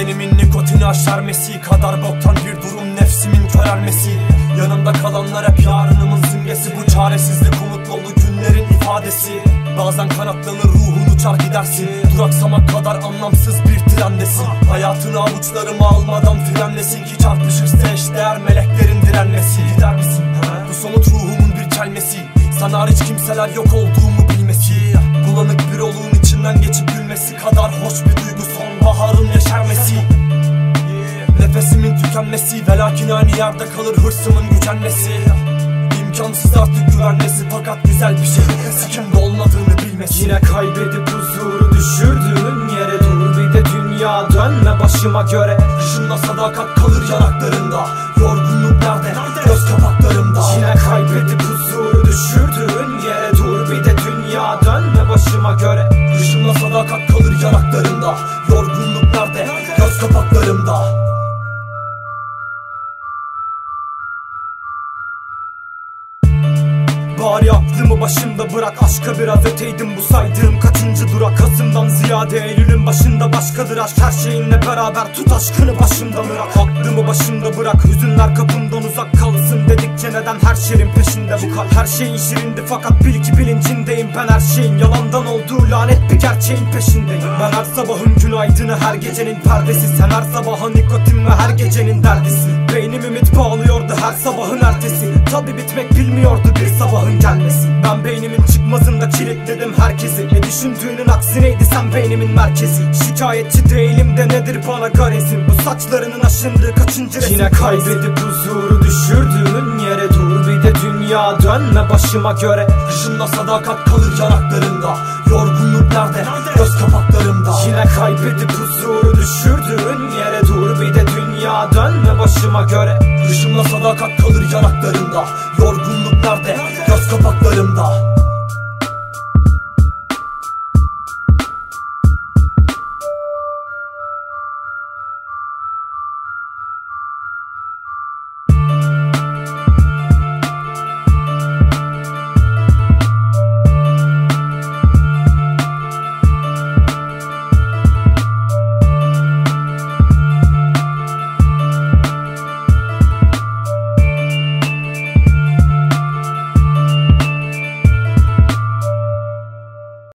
Bedenimin nikotini aşar Mesih kadar boktan bir durum, nefsimin körelmesi. Yanımda kalanlar hep yarınımın simgesi. Bu çaresizlik umut dolu günlerin ifadesi. Bazen kanatlanır ruhun uçar gidersin, duraksamak kadar anlamsız bir trendesin. Hayatını avuçlarıma almadan frenlesin ki çarpışırsa eşdeğer meleklerin direnmesi. Gider misin? Bu somut ruhumun bir kelmesi, sana hariç kimseler yok olduğumu bilmesi. Bulanık bir oluğun içinden geçip gülmesi kadar hoş bir duygu sonbaharın yeşermesi. Nefesimin tükenmesi ve lakin aynı yerde kalır hırsımın gücenmesi. İmkansız artık güvenmesi, fakat güzel bir şey bilmesi, kimde olmadığını bilmesi. Yine kaybedip huzuru düşürdüğün yere dur bir de dünya dönme başıma göre. Kışınla sadakat kalır yanaklarında, yorgunluk nerede? Göz kapaklarımda. Yine kaybedip huzuru düşürdüğün yere dur bir de dünya dönme başıma göre. Kışınla sadakat kalır yanaklarında, yorgunluk nerede? Göz kapaklarımda. Bari aklımı başımda bırak, aşka biraz öteydim bu saydığım kaçıncı durak. Kasım'dan ziyade Eylül'ün başında başkadır aşk, her şeyinle beraber tut aşkını başımda bırak. Aklımı başımda bırak, hüzünler kapımdan uzak kalsın dedikçe neden her şeyin peşinde bu kalp. Her şeyin şirindi fakat bil ki bilincindeyim ben her şeyin yalandan olduğu lanet bir gerçeğin peşindeyim. Ben her sabahın günaydını, her gecenin perdesi, sen her sabaha nikotin ve her gecenin derdisi. Beynim ümit bağlıyordu her sabahın ertesi, tabi bitmek bilmiyordu bir sabahın gelmesi. Ben beynimin çıkmazında kilitledim herkesi, ne düşündüğünün aksineydi sen beynimin merkezi. Şikayetçi değilim de nedir bana garezim, bu saçlarının aşındığı kaçıncı resim. Yine kaybedip huzuru düşürdüğün yere dur bir de dünya dönme başıma göre. Kışınla sadakat kalır yanaklarında, yorgunluk nerede? Göz kapaklarımda. Yine kaybedip huzuru düşürdüğün yere dur bir de dünya dönme başıma göre. Kışınla sadakat kalır yanaklarında, yorgunluk nerede? Göz kapaklarımda.